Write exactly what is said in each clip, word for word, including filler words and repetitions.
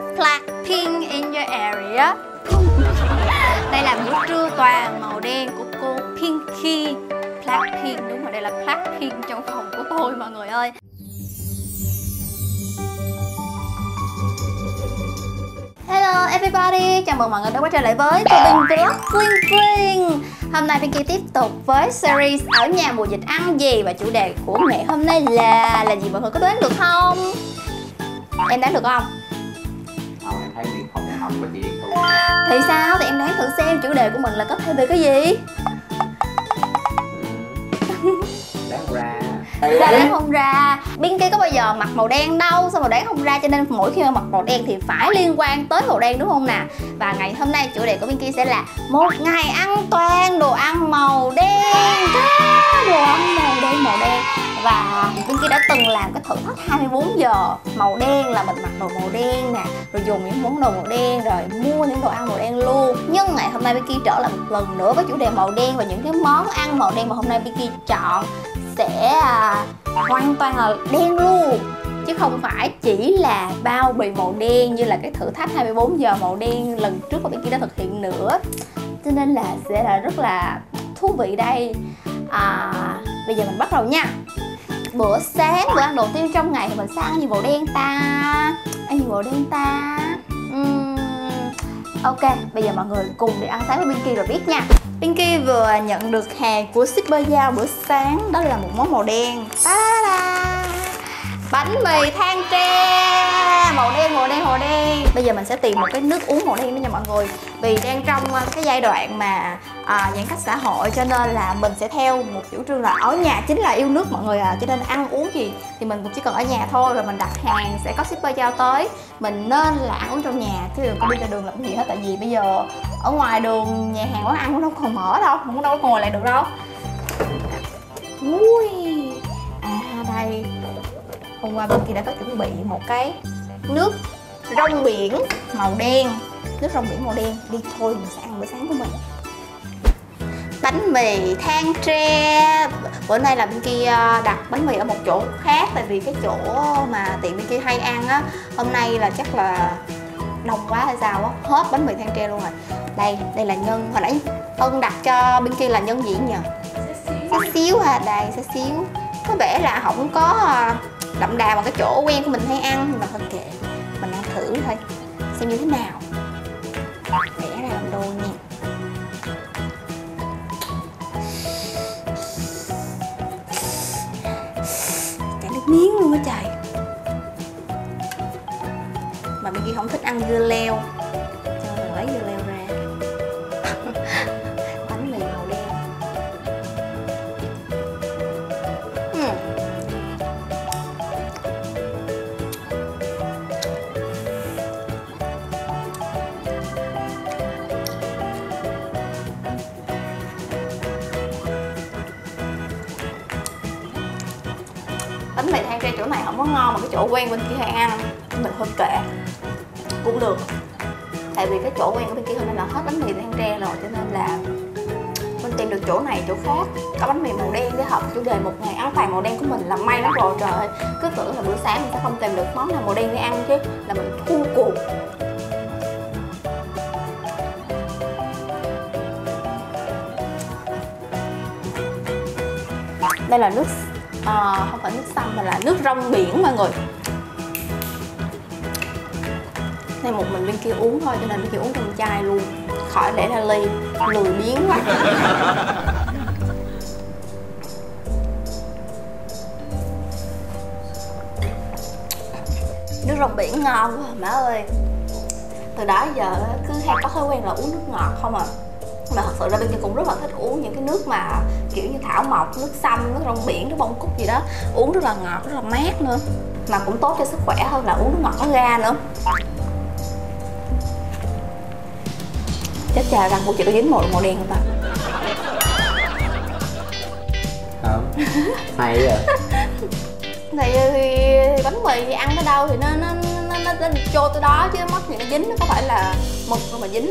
Blackpink in your area. Đây là buổi trưa toàn màu đen của cô Pinky. Blackpink, đúng rồi, đây là Blackpink trong phòng của tôi mọi người ơi. Hello everybody, chào mừng mọi người đã quay trở lại với kênh vlog Queen Queen. Hôm nay Pinky tiếp tục với series ở nhà mùa dịch ăn gì, và chủ đề của mẹ hôm nay là là gì mọi người có đoán được không? Em đoán được không? Không, em thấy Nguyên không có học bệnh viện thôi. Thì sao? Thì em đoán thử xem chủ đề của mình là có thể về cái gì? Đoán ra. Ra đoán không ra. Pinky có bao giờ mặc màu đen đâu, sao mà đoán không ra, cho nên mỗi khi mặc màu đen thì phải liên quan tới màu đen đúng không nè. Và ngày hôm nay chủ đề của Pinky sẽ là một ngày ăn toàn đồ ăn màu đen. Đồ ăn màu đen, màu đen. Và Pinky đã từng làm cái thử thách hai mươi bốn giờ màu đen, là mình mặc đồ màu đen nè, rồi dùng những món đồ màu đen, rồi mua những đồ ăn màu đen luôn. Nhưng ngày hôm nay Pinky trở lại một lần nữa với chủ đề màu đen, và những cái món ăn màu đen mà hôm nay Pinky chọn sẽ à, hoàn toàn là đen luôn, chứ không phải chỉ là bao bì màu đen như là cái thử thách hai mươi bốn giờ màu đen lần trước mà Pinky đã thực hiện nữa. Cho nên là sẽ là rất là thú vị đây. à, Bây giờ mình bắt đầu nha. Bữa sáng, bữa ăn đầu tiên trong ngày thì mình sẽ ăn gì màu đen ta? Ăn gì màu đen ta? uhm, Ok, bây giờ mọi người cùng đi ăn sáng với Pinky rồi biết nha. Pinky vừa nhận được hàng của Shipper giao bữa sáng, đó là một món màu đen. Ta-da-da! Bánh mì than tre màu đen, màu đen, màu đen. Bây giờ mình sẽ tìm một cái nước uống màu đen đó nha mọi người. Vì đang trong cái giai đoạn mà à, giãn cách xã hội, cho nên là mình sẽ theo một chủ trương là ở nhà chính là yêu nước mọi người à. Cho nên ăn uống gì thì mình cũng chỉ cần ở nhà thôi, rồi mình đặt hàng sẽ có shipper giao tới. Mình nên là ăn uống trong nhà chứ đừng có đi ra đường làm gì hết, tại vì bây giờ ở ngoài đường nhà hàng quán ăn nó còn mở đâu, không đâu có ngồi lại được đâu. Ui, à đây, hôm qua Pinky đã có chuẩn bị một cái nước rong biển màu đen. Nước rong biển màu đen. Đi thôi mình sẽ ăn bữa sáng của mình. Bánh mì than tre. Bữa nay là Pinky đặt bánh mì ở một chỗ khác, tại vì cái chỗ mà tiệm Pinky hay ăn á, hôm nay là chắc là đông quá hay sao á, hết bánh mì than tre luôn rồi. Đây, đây là nhân, hồi nãy Ân đặt cho Pinky là nhân gì nhờ? Xá xíu ha, đây xá xíu. Có vẻ là không có đậm đà vào cái chỗ quen của mình hay ăn, mà thôi kệ, mình ăn thử thôi xem như thế nào. Để ra làm đôi nha. Chảy nước miếng luôn á trời. Mà bên kia không thích ăn dưa leo, cho mình lấy dưa leo ra. Bánh mì màu đen. uhm. Bánh mì than tre chỗ này không có ngon, mà cái chỗ quen bên kia hay ăn, mình hơi kệ cũng được. Tại vì cái chỗ quen của bên kia hôm nay là hết bánh mì than tre rồi, cho nên là mình tìm được chỗ này chỗ khác có bánh mì màu đen để hợp chủ đề một ngày áo toàn màu đen của mình là may lắm rồi. Trời ơi, cứ tưởng là bữa sáng mình sẽ không tìm được món nào màu đen để ăn chứ là mình thua cuộc. Đây là nước à, không phải nước xăm mà là nước rong biển mọi người. Này một mình bên kia uống thôi, cho nên bên kia uống trong chai luôn, khỏi để ra ly, lười biếng quá. Nước rong biển ngon quá má ơi. Từ đó giờ cứ hay có thói quen là uống nước ngọt không à. Mà thật sự ra bên kia cũng rất là thích uống những cái nước mà kiểu như thảo mộc, nước sâm, nước rong biển, nước bông cúc gì đó. Uống rất là ngọt, rất là mát nữa, mà cũng tốt cho sức khỏe hơn là uống nước ngọt có ga nữa. Chết chà, răng của chị có dính màu, màu đen không ta? Không, hay vậy. Thì bánh mì ăn tới đâu thì nó nó nó, nó, nó trôi tới đó chứ mất gì nó dính, nó có phải là mực đâu mà dính.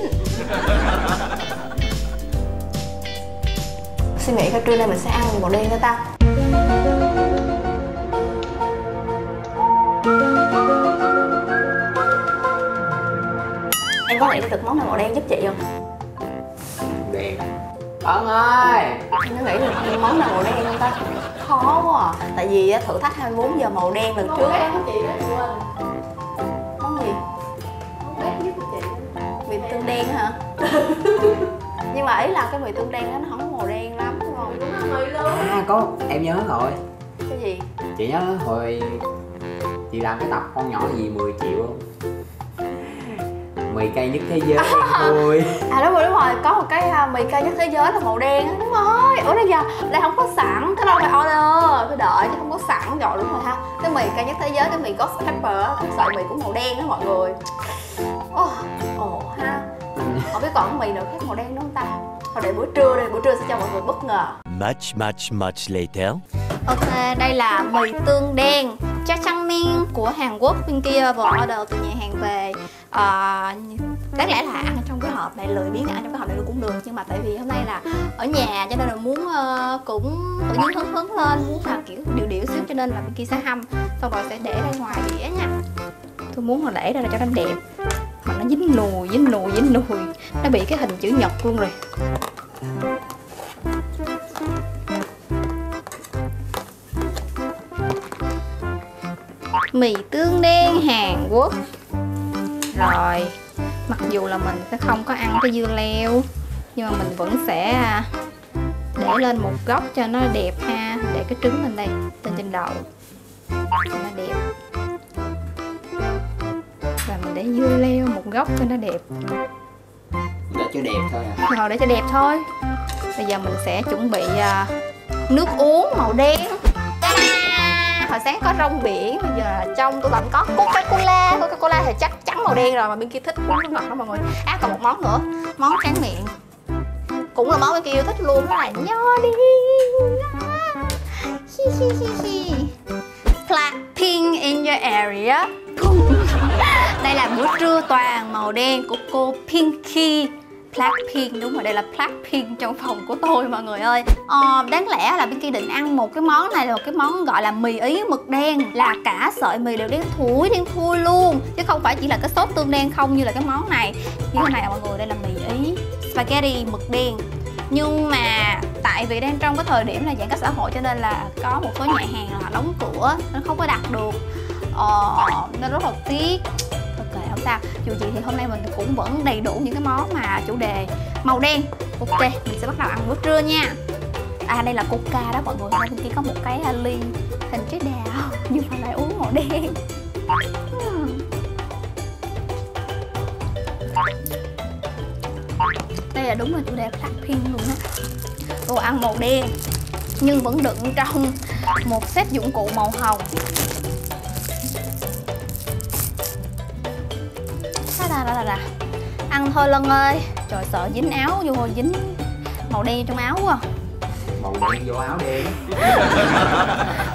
Suy nghĩ coi trưa nay mình sẽ ăn màu đen nữa ta. Em có nghĩ được món nào màu đen giúp chị không? Đen Ân ơi, em có nghĩ được món nào màu đen không ta? Khó quá à. Tại vì thử thách hai mươi bốn giờ màu đen lần trước á. Món gì đó chị quên. Món gì? Món bếp giúp chị. Mì tương đen hả? Nhưng mà ý là cái mì tương đen đó, nó không có màu đen lắm đúng không? Đúng là mì luôn. À có, em nhớ rồi. Cái gì? Chị nhớ hồi chị làm cái tập con nhỏ gì mười triệu không? Mì cay nhất thế giới thôi. À đúng rồi, đúng rồi, có một cái mì cay nhất thế giới là màu đen á. Đúng rồi. Ủa đó giờ đây không có sẵn, cái đâu mà order, phải đợi chứ không có sẵn rồi đúng rồi ha. Cái mì cay nhất thế giới, cái mì có Shipper, cái sợi mì cũng màu đen đó mọi người. Ồ, ồ ha. Không biết còn mì nào khác màu đen đúng không ta? Thôi để bữa trưa đi, bữa trưa sẽ cho mọi người bất ngờ. Much much much later. Ok, đây là mì tương đen Changmin của Hàn Quốc. Bên kia vừa order từ nhà hàng về. À, đáng lẽ là ăn trong cái hộp này, lười biếng ăn trong cái hộp này cũng được, nhưng mà tại vì hôm nay là ở nhà cho nên là muốn uh, cũng tự nhiên hứng hứng lên, muốn làm kiểu điều điệu xíu cho nên là bên kia sẽ hâm xong rồi sẽ để ra ngoài đĩa nha. Tôi muốn là để ra là cho nó đẹp mà nó dính nùi dính nùi dính nùi nó bị cái hình chữ nhật luôn rồi. Mì tương đen Hàn Quốc. Rồi, mặc dù là mình sẽ không có ăn cái dưa leo nhưng mà mình vẫn sẽ để lên một góc cho nó đẹp ha. Để cái trứng lên đây, lên trên đầu cho nó đẹp. Và mình để dưa leo một góc cho nó đẹp. Để cho đẹp thôi à? Rồi, để cho đẹp thôi. Bây giờ mình sẽ chuẩn bị nước uống màu đen. Hồi sáng có rong biển, bây giờ là trong tụi bạn có Coca-Cola. Coca-Cola thì chắc trắng màu đen rồi mà bên kia thích uống nước ngọt đó mọi người. À còn một món nữa, món tráng miệng. Cũng là món bên kia yêu thích luôn, nó là nho đi. Hi hi hi hi. Blackpink in your area. Đây là bữa trưa toàn màu đen của cô Pinky. Blackpink, đúng rồi, đây là Blackpink trong phòng của tôi mọi người ơi. Ờ, đáng lẽ là bên kia định ăn một cái món này là một cái món gọi là mì Ý mực đen. Là cả sợi mì đều đen thui, đen thui luôn. Chứ không phải chỉ là cái sốt tương đen không như là cái món này. Như thế này mọi người, đây là mì Ý spaghetti mực đen. Nhưng mà tại vì đang trong cái thời điểm là giãn cách xã hội cho nên là có một số nhà hàng là đóng cửa, nó không có đặt được. Ờ, nên rất là tiếc. Không sao, dù gì thì hôm nay mình cũng vẫn đầy đủ những cái món mà chủ đề màu đen. Ok, mình sẽ bắt đầu ăn bữa trưa nha. À đây là Coca đó mọi người. Bên kia có một cái ly hình trái đào nhưng mà lại uống màu đen. Đây là đúng là chủ đề Blackpink luôn á. Đồ ăn màu đen nhưng vẫn đựng trong một set dụng cụ màu hồng. Ra, ra, ra, ra. Ăn thôi Lân ơi. Trời sợ dính áo vô, dính màu đen trong áo quá. Màu đen vô áo đen.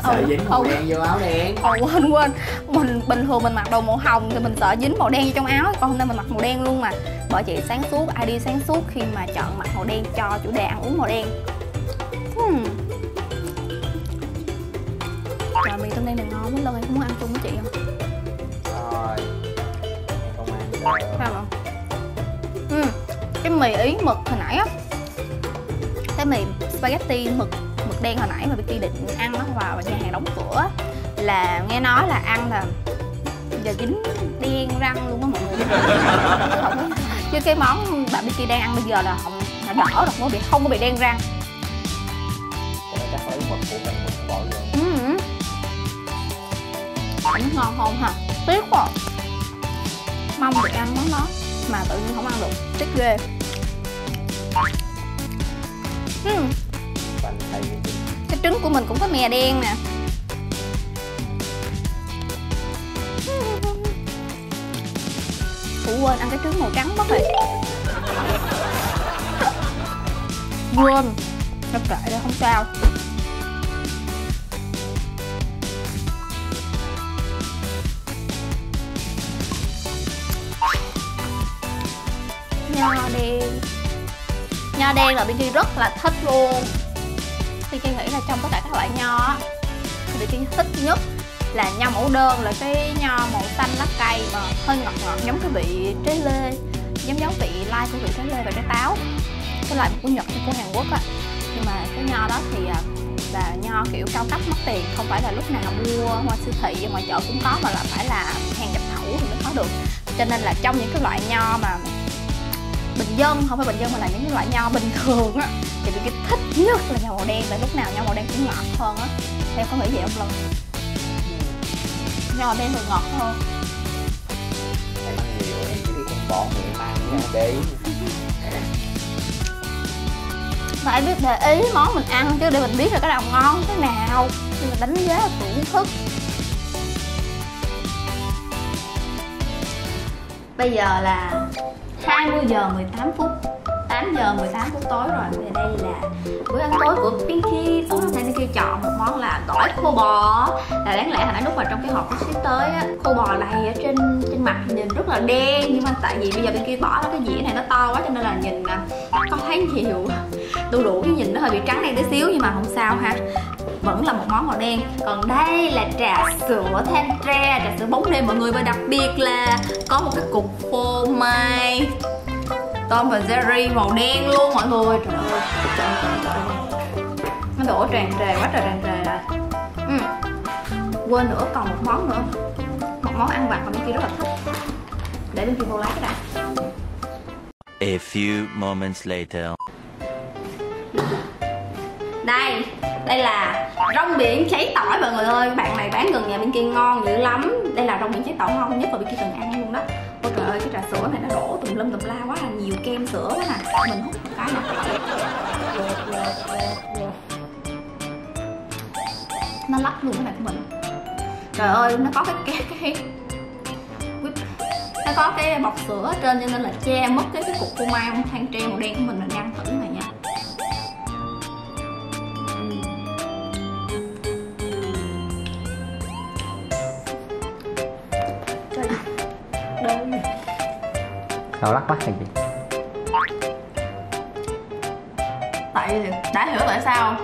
Sợ dính màu đen vô áo đen. Ồ quên quên. Mình bình thường mình mặc đồ màu hồng thì mình sợ dính màu đen vô trong áo. Còn hôm nay mình mặc màu đen luôn mà. Bởi chị sáng suốt, ai đi sáng suốt khi mà chọn mặc màu đen cho chủ đề ăn uống màu đen. hmm. Trời mì tương đen này ngon quá Lân ơi, muốn ăn chung với chị không? Không? Ừ. Cái mì Ý mực hồi nãy á, cái mì spaghetti mực mực đen hồi nãy mà Biki định ăn nó vào nhà hàng đóng cửa là nghe nói là ăn là giờ dính đen răng luôn á mọi người. Chứ cái món bà Biki đang ăn bây giờ là không, là đỏ rồi, không có bị không có bị đen răng. Chắc phải mực của mình mực bỏ vô. Ừ. Cũng ngon không hả? Tiếc quá. Mong được ăn món đó mà tự nhiên không ăn được, tiếc ghê. uhm. Cái trứng của mình cũng có mè đen nè. Ủa quên, ăn cái trứng màu trắng mất rồi. Quên, nó kệ đó, không sao. Nho đen, nho đen là Biki rất là thích luôn. Biki nghĩ là trong tất cả các loại nho thì Biki thích nhất là nho mẫu đơn, là cái nho màu xanh lá cây mà hơi ngọt ngọt giống cái vị trái lê. giống giống vị lai của vị trái lê và trái táo, cái loại của Nhật hay của Hàn Quốc á. Nhưng mà cái nho đó thì là nho kiểu cao cấp mất tiền, không phải là lúc nào mua ngoài siêu thị ngoài chợ cũng có, mà là phải là hàng nhập khẩu thì mới có được. Cho nên là trong những cái loại nho mà bình dân, không phải bình dân mà là những cái loại nho bình thường á, thì mình thích nhất là nho màu đen, tại lúc nào nho màu đen cũng ngọt hơn á. Em có nghĩ vậy không Lâm? Nho màu đen thường ngọt hơn. Em ăn nhiều em chỉ đi con bò thì em ăn nha, để ý. Phải biết để ý món mình ăn chứ, để mình biết là cái nào ngon cái nào, nhưng mà đánh giá thưởng thức. Bây giờ là hai mươi giờ mười tám phút, tám giờ mười tám phút tối rồi. Thì đây là bữa ăn tối của Pinky. Tối hôm nay Pinky chọn một món là gỏi khô bò. Là đáng lẽ hồi nãy lúc mà trong cái hộp của tới á, khô bò này ở trên trên mặt nhìn rất là đen, nhưng mà tại vì bây giờ Pinky bỏ nó cái dĩa này nó to quá cho nên là nhìn không thấy nhiều, đu đủ cái nhìn nó hơi bị trắng đen tí xíu, nhưng mà không sao ha, vẫn là một món màu đen. Còn đây là trà sữa thanh tre, trà sữa bóng đêm mọi người, và đặc biệt là có một cái cục phô mai Tom and Jerry màu đen luôn mọi người. Trời ơi, trời ơi, trời ơi. Nó đổ tràn trề quá trời tràn trề rồi. Ừ. Quên nữa, còn một món nữa, một món ăn vặt mà bên kia rất là thích. Để bên kia vô lấy cái đã. A few moments later. Đây, đây là rong biển cháy tỏi mọi người ơi. Bạn này bán gần nhà bên kia ngon dữ lắm. Đây là rong biển cháy tỏi ngon nhất mà bên kia từng ăn luôn đó. Ôi trời ơi, cái trà sữa này nó đổ tùm lum tùm la quá là nhiều kem sữa quá nè. Mình hút một cái nè, nó lắc luôn cái này của mình. Trời ơi, nó có cái cái, cái... nó có cái bọc sữa ở trên cho nên là che mất cái, cái cục phô mai than tre màu đen của mình. Mình đang thử này nha. Đâu lắc quá hay gì? Tại đã hiểu tại sao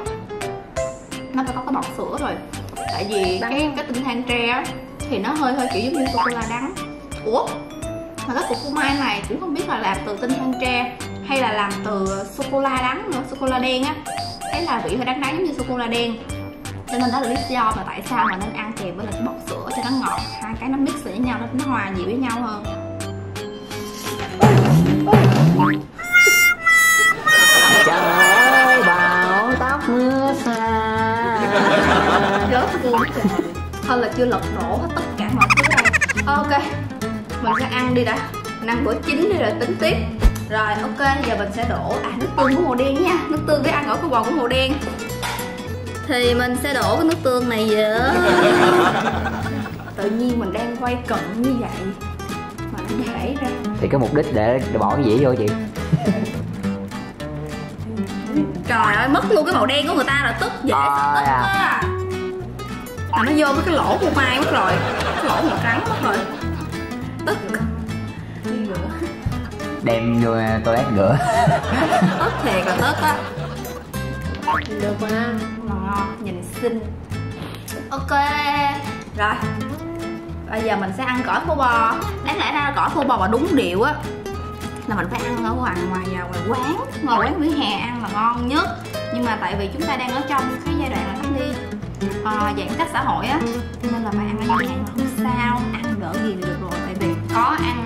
nó phải có cái bọc sữa rồi. Tại vì cái cái tinh than tre á thì nó hơi hơi kiểu giống như Coca-Cola đắng. Ủa? Mà cái cục phô mai này cũng không biết là làm từ tinh than tre hay là làm từ sô-cô-la đắng nữa, sô-cô-la đen á. Thấy là vị hơi đắng đắng giống như sô-cô-la đen. Cho nên đó là lý do mà tại sao mà nên ăn kèm với là cái bọc sữa cho nó ngọt. Hai cái nó mix với nhau, nó, nó hòa nhịp với nhau hơn. Trời bảo tóc mưa xa rớt luôn trời. Thôi là chưa lật đổ hết tất cả mọi thứ này. Ok, mình sẽ ăn đi đã, mình ăn bữa chín đi rồi tính tiếp. Rồi ok, giờ mình sẽ đổ à, nước tương của màu đen nha. Nước tương với ăn gỏi khô bò của màu đen thì mình sẽ đổ cái nước tương này vậy. Tự nhiên mình đang quay cận như vậy mà nó đẩy ra. Thì cái mục đích để, để bỏ cái dĩa vô chị. Trời ơi, mất luôn cái màu đen của người ta là tức dễ à, sợ tức à. Á à, nó vô với cái lỗ phô mai mất rồi, cái lỗ màu trắng mất rồi. Tức. Đi rửa. Đem vô toilet rửa. Tức thiệt là tức á. Được quá, ngon, nhìn xinh. Ok. Rồi. Bây giờ mình sẽ ăn gỏi khô bò. Đáng lẽ ra gỏi khô bò mà đúng điệu á là mình phải ăn ở ngoài ngoài nhà, ngoài quán, ngoài quán vỉa hè ăn là ngon nhất. Nhưng mà tại vì chúng ta đang ở trong cái giai đoạn là cách ly à, giãn cách xã hội á, nên là phải ăn ở nhà mà không sao, ăn đỡ gì thì được rồi. Tại vì có ăn,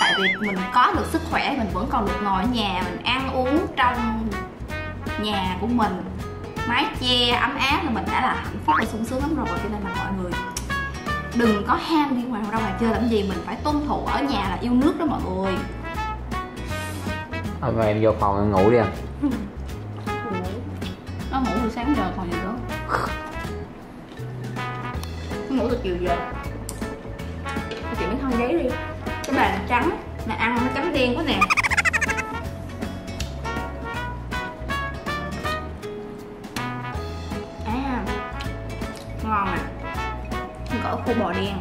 tại vì mình có được sức khỏe, mình vẫn còn được ngồi ở nhà, mình ăn uống trong nhà của mình, mái che ấm áp là mình đã là hạnh phúc và sung sướng lắm rồi. Cho nên là mọi người đừng có ham đi ngoài ra ngoài chơi làm gì, mình phải tuân thủ ở nhà là yêu nước đó mọi người. Ok, em vô phòng em ngủ đi em. Nó ngủ từ sáng giờ còn gì nữa. Nó ngủ từ chiều giờ. Chị mới thon giấy đi. Cái bàn trắng mà ăn nó trắng đen quá nè. À, ngon à. Gỏi khô bò đen.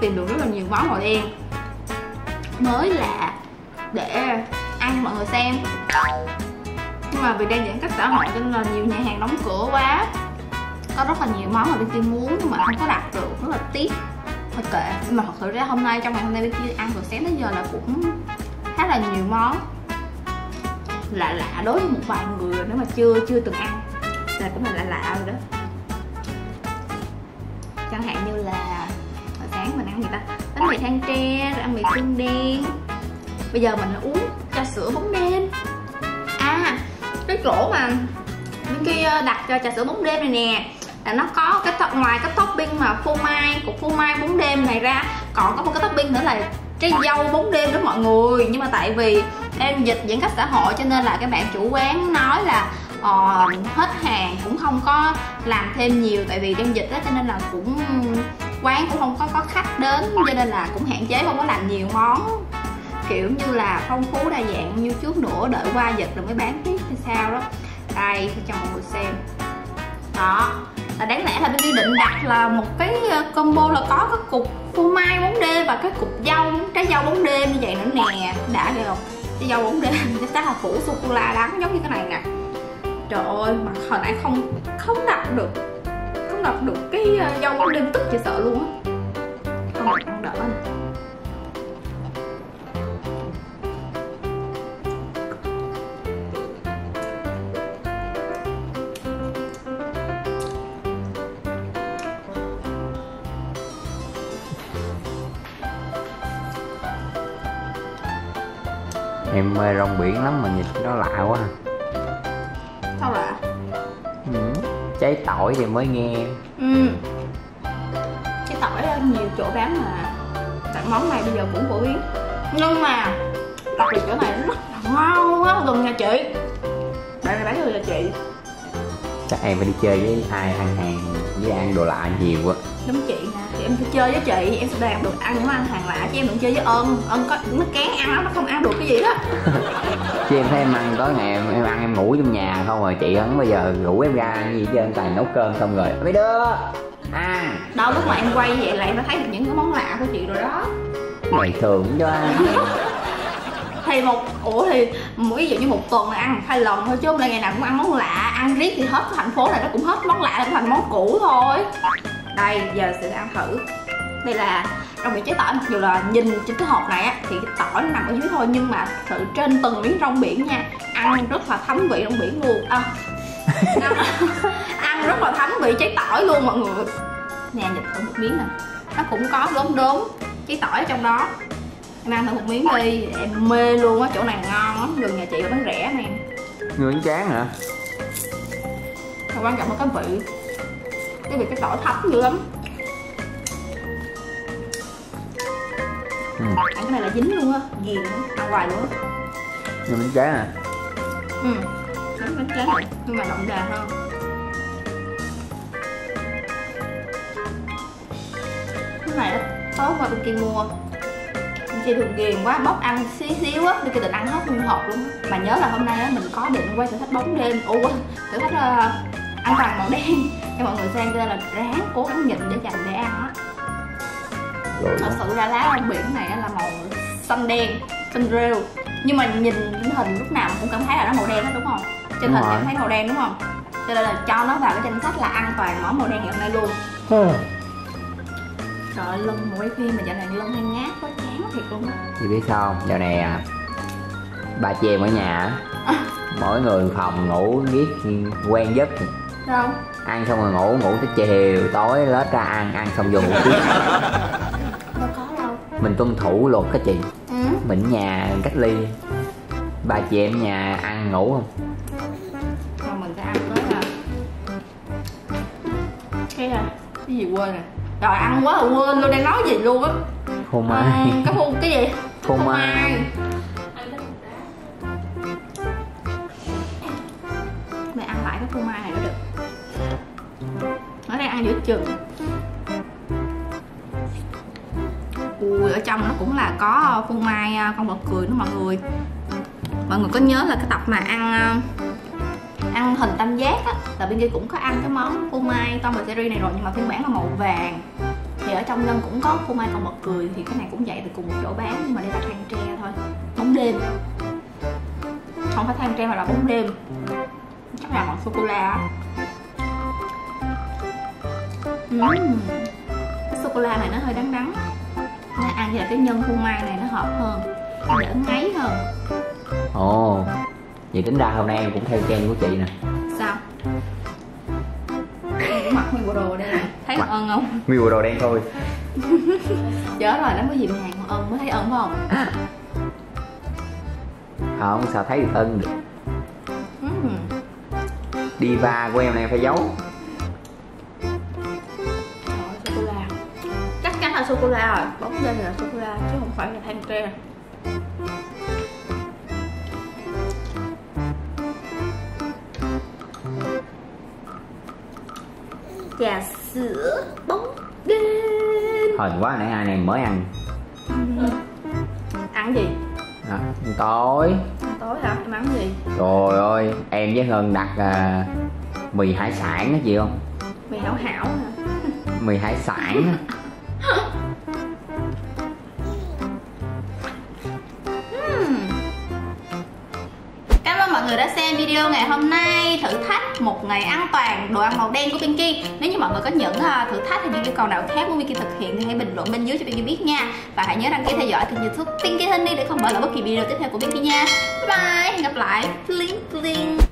Tìm được rất là nhiều món màu đen mới lạ để ăn mọi người xem. Nhưng mà vì đang giãn cách xã hội nên là nhiều nhà hàng đóng cửa quá, có rất là nhiều món mà Biki muốn nhưng mà không có đặt được, rất là tiếc. Thôi kệ, nhưng mà thật sự ra hôm nay, trong ngày hôm nay Biki ăn từ sáng tới giờ là cũng khá là nhiều món lạ lạ đối với một vài người nếu mà chưa chưa từng ăn là cũng là lạ lạ rồi đó. Chẳng hạn như là hồi sáng mình ăn gì ta, bánh mì than tre, rồi ăn mì tương đen, bây giờ mình là uống trà sữa bóng đêm. À, cái chỗ mà bên kia đặt cho trà sữa bóng đêm này nè là nó có cái top, ngoài cái topping mà phô mai, cục phô mai bóng đêm này ra còn có một cái topping nữa là trái dâu bóng đêm đó mọi người. Nhưng mà tại vì em dịch giãn cách xã hội cho nên là các bạn chủ quán nói là Ờ, hết hàng, cũng không có làm thêm nhiều tại vì đang dịch đó, cho nên là cũng quán cũng không có có khách đến, cho nên là cũng hạn chế không có làm nhiều món kiểu như là phong phú đa dạng như trước nữa, đợi qua dịch rồi mới bán tiếp hay sao đó. Đây cho mọi người xem đó, là đáng lẽ là bên kia định đặt là một cái combo là có cái cục phô mai bóng đêm và cái cục dâu trái dâu bóng đêm như vậy nữa nè, đã ghê không. Trái dâu bóng đêm chắc là phủ sô cô la đắng giống như cái này nè. Trời ơi, mà hồi nãy không không đặt được không đặt được cái dâu bóng đêm, tức chị sợ luôn á. Không, không đỡ anh. Em mê rong biển lắm mà nhìn nó lạ quá. Trái tỏi thì mới nghe. Ừ. Trái tỏi nhiều chỗ bán mà. Tặng món này bây giờ cũng phổ biến. Nhưng mà đặc biệt chỗ này rất là ngon quá, gần nhà chị. Bạn này bán gần nhà chị. Chắc em phải đi chơi với ai ăn hàng với ăn đồ lạ nhiều quá. Đúng chị nè, thì em phải chơi với chị, em sẽ làm được ăn những ăn hàng lạ chứ em đừng chơi với ơn. Ơn có nó kén ăn lắm, nó không ăn được cái gì đó. Chứ em thấy em ăn tối ngày em, em ăn em ngủ trong nhà không rồi, chị không bao giờ rủ em ra ăn gì chứ, em toàn nấu cơm xong rồi mấy đứa ăn. Đâu lúc mà em quay vậy là em đã thấy được những cái món lạ của chị rồi đó. Ngày thường cho ăn. Thì một ủa thì ví dụ như một tuần là ăn hai lần thôi chứ hôm nay ngày nào cũng ăn món lạ, ăn riết thì hết cái thành phố này nó cũng hết món lạ là thành món cũ thôi. Đây giờ sẽ ăn thử. Đây là rong biển trái tỏi, mặc dù là nhìn trên cái hộp này á thì cái tỏi nó nằm ở dưới thôi nhưng mà thử trên từng miếng rong biển nha, ăn rất là thấm vị rong biển luôn. À, ăn, ăn rất là thấm vị trái tỏi luôn mọi người nè. Nhìn thử một miếng nè, nó cũng có đốm đốm trái tỏi ở trong đó. Em ăn thử một miếng đi, em mê luôn á, chỗ này ngon lắm, gần nhà chị bán rẻ nè. Người ăn chán hả? Quan trọng là cái vị, cái vị cái tỏi thấm dữ lắm. Ừ. Ăn cái này là dính luôn á, ghiền ăn hoài luôn á. Người bánh tráng à? Ừ, bánh bánh tráng này, nhưng mà đậm đà hơn. Cái này tốt qua bên kia mua, bên kia thường ghiền quá, bóc ăn xíu xíu á, bên kia định ăn hết nguyên hộp luôn á. Mà nhớ là hôm nay á, mình có định quay thử thách bóng đêm, ô quên, thử thách uh, ăn toàn màu đen cho mọi người xem, cho nên là ráng cố gắng nhịn để dành để ăn á. Thật sự ra lá rong biển này là màu xanh đen, xanh rêu. Nhưng mà nhìn hình lúc nào cũng cảm thấy là nó màu đen hết đúng không? Trên đúng hình rồi. Em thấy màu đen đúng không? Cho nên là cho nó vào cái danh sách là ăn toàn món màu đen ngày hôm nay luôn. Ừ. Trời ơi, lưng mỗi khi mà dạo này lưng hay ngát quá, chán thiệt luôn á. Chị biết sao không? Dạo này à, bà chị em ở nhà à. Mỗi người phòng ngủ biết quen giấc. Đâu? Ăn xong rồi ngủ, ngủ tới chiều tối lết ra ăn, ăn xong vô ngủ tiếp. Đâu có đâu. Mình tuân thủ luật các chị. Ừ. Mình nhà cách ly. Bà chị em nhà ăn ngủ không? Còn mình sẽ ăn tới là cái à, cái gì quên rồi. Rồi ăn quá rồi quên luôn, đang nói gì luôn á. Phô mai. À, cái phô cái gì? Phô mai. Mày ăn lại cái phô mai này nữa được. Nó đang ăn giữa chừng. Ui, ở trong nó cũng là có phô mai con bật cười nữa mọi người. Mọi người có nhớ là cái tập mà ăn ăn hình tam giác á, là bên kia cũng có ăn cái món phô mai Tom and Jerry này rồi, nhưng mà phiên bản là màu vàng. Thì ở trong nhân cũng có phô mai con bật cười, thì cái này cũng vậy, thì cùng một chỗ bán nhưng mà đây là than tre thôi, bóng đêm. không phải than trang mà là bóng đêm, chắc là món sô cô la. uhm. Cái sô cô la này nó hơi đắng đắng, nó ăn với cái nhân phô mai này nó hợp hơn, đỡ ngấy hơn. Ồ, oh, vậy tính ra hôm nay em cũng theo trend của chị nè. Sao? Mặc nguyên bộ đồ đen thấy mặc... ơn không? Nguyên bộ đồ đen thôi. Chớ rồi, lắm có dịp hàng ơn mới thấy ơn phải không? Không, sao thấy được ơn được. uhm. Diva của em này phải giấu. Sô cô la rồi, bóng đêm là sô cô la chứ không phải là than tre. Trà sữa bóng đêm. Hồi quá nãy hai này mới ăn. Ừ. Ăn gì? À, ăn tối. Ăn tối hả? Em ăn gì? Trời ơi, em với Hân đặt à, mì hải sản đó chị không? Mì hảo hảo hả? Mì hải sản. Người đã xem video ngày hôm nay, thử thách một ngày an toàn đồ ăn màu đen của Pinky. Nếu như mọi người có những uh, thử thách hay những yêu cầu nào khác muốn Pinky thực hiện thì hãy bình luận bên dưới cho Pinky biết nha. Và hãy nhớ đăng ký theo dõi kênh YouTube Pinky Honey để không bỏ lỡ bất kỳ video tiếp theo của Pinky nha. Bye bye, hẹn gặp lại. Bling bling.